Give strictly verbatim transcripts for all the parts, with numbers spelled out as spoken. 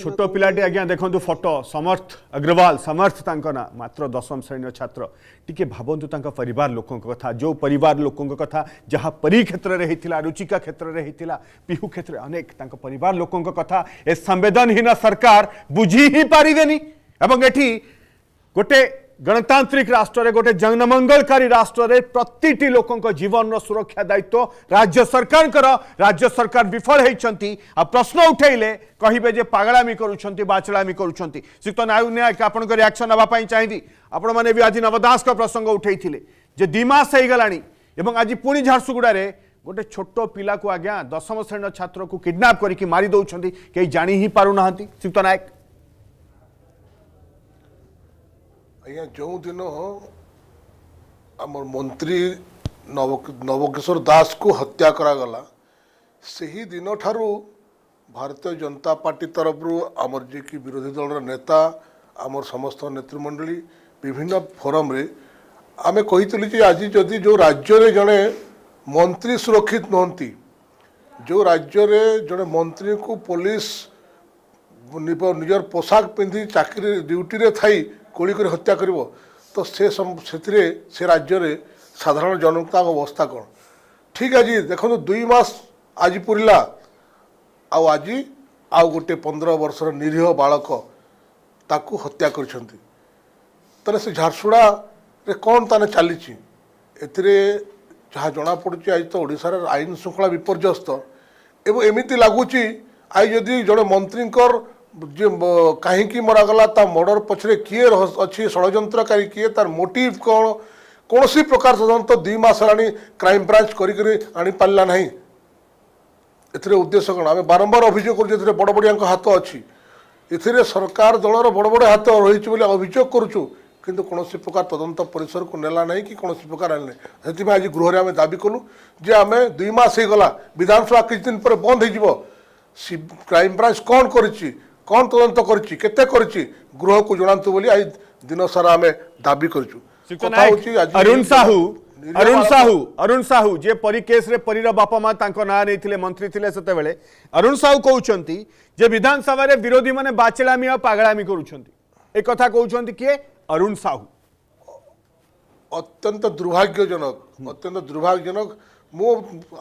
छोट पिलाटी आज्ञा देखु फोटो समर्थ अग्रवाल समर्थ ना मात्र दशम श्रेणी छात्र टी भावतु परिवार लोकों कथा जो परिवार लोकों कथा जहाँ परी क्षेत्र में होता रुचिका क्षेत्र में होता पिहू क्षेत्र अनेक परिवार लोकों कथा ए संवेदनहीन सरकार बुझी ही पारिबेनी एवं एठी गोटे गणतांत्रिक राष्ट्र में गोटे जनमंगलकारी राष्ट्र में प्रति लोकों जीवन सुरक्षा दायित्व राज्य सरकार राज्य सरकार विफल होती आ प्रश्न उठेले कहे जे पगड़ामी करचलामी करुक्त नायक नायक आपण रिएक्शन नापी चाहिए आपण मैंने भी आज नवदास प्रसंग उठे दिमास हो गला आज पुणी झारसुगुड़ा गोटे छोट पिला को आज्ञा दशम श्रेणी छात्र को किडनैप करके मारी दौरान कहीं जाणी ही पार ना श्रीयुक्त नायक अज्ञा जो दिन आम मंत्री नव नवकिशोर दास को हत्या करागला से ही दिन ठारू भारतीय जनता पार्टी तरफ आमर जी की विरोधी दल नेता आमर समस्त नेतृमंडली विभिन्न फोरम रे आमे कही कि आज जदि जो राज्य रे जड़े मंत्री सुरक्षित नहंती जो राज्य रे जड़े मंत्री को पुलिस निजर पोशाक पिंधि चाकरी ड्यूटी रे थाई गोली कर हत्या कर तो से से राज्य में साधारण जनता अवस्था कौन ठीक आज देखो दुई मास आज पूरा आज आउ गोटे पंद्रह वर्षर निरीह बालक ताकू हत्या कर झारसुड़ा रे कौन ताने चली जना पड़ी आज तो ओडिशा रे आईन श्रृंखला विपर्यस्त एवं एमती लगुच आज जदि जड़े मंत्री जे कहीं मरागला ता मर्डर पछरे किए अच्छी षड्यंत्रकारी किए तार मोटिव कौन कौन सी प्रकार साधारणतः तो दुईमास क्राइम ब्रांच करा ना ए उद्देश्य कौन आम बारंबार अभियोग कर बड़ बड़िया हाथ अच्छी ए सरकार दलर बड़ बड़े हाथ रही अभियोग करुचु किंतु कौन प्रकार तदंत परिसर को नेला ना कि कौन प्रकार से आज गृह में दाबी कलु जे आम दुईमास होगा विधानसभा किसी दिन पर बंद हो क्राइम ब्रांच कौन कर कौन तदंत कर गृह को जनातु बोली आज दिन सारा आम दाबी करुण साहू अरुण साहू अरुण साहू जे परी केस रे परीर बापा माँ ना नहीं मंत्री थे से अरुण साहू कहते जे विधानसभा रे विरोधी माने बाचलामी आ पागलामी करुछंती कथा कहउछंती किए अरुण साहू अत्यंत दुर्भाग्यजनक अत्यंत दुर्भाग्यजनक मो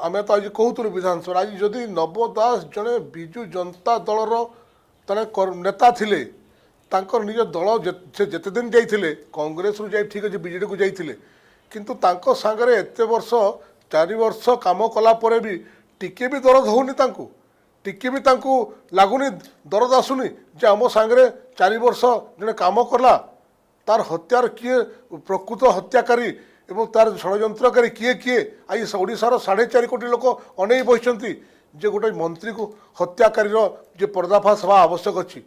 आम तो आज कहूँ विधानसभा आज जदि नव दास जड़े विजु जनता दलर तर नेता थे निज दल से जिते दिन जाते कांग्रेस रू जा ठीक अच्छे बीजेडी को जाते किंतु तांको सांगरे एत वर्ष चार वर्ष काम कलापर भी टिके भी दरद होनी टिके भी लगुनि दरद आसुनी जे आम सांगरे चार वर्ष जड़े काम कला तार हत्यार किए प्रकृत हत्याकारी एवं तार षड्यंत्रकारी किए किए आज ओडिशार साढ़े चार कोटी लोक अने बहिचंती जे गोटे मंत्री को हत्याकारी पर्दाफाश हवा आवश्यक अच्छी।